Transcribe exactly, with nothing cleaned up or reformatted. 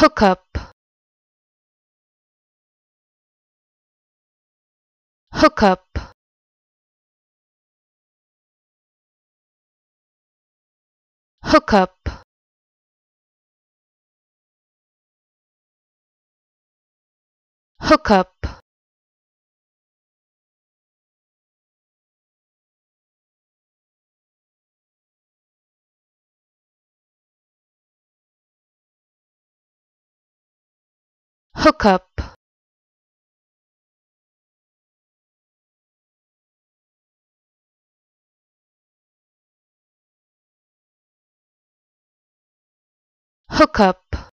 hookup, hookup, hookup, hookup, hookup, hookup.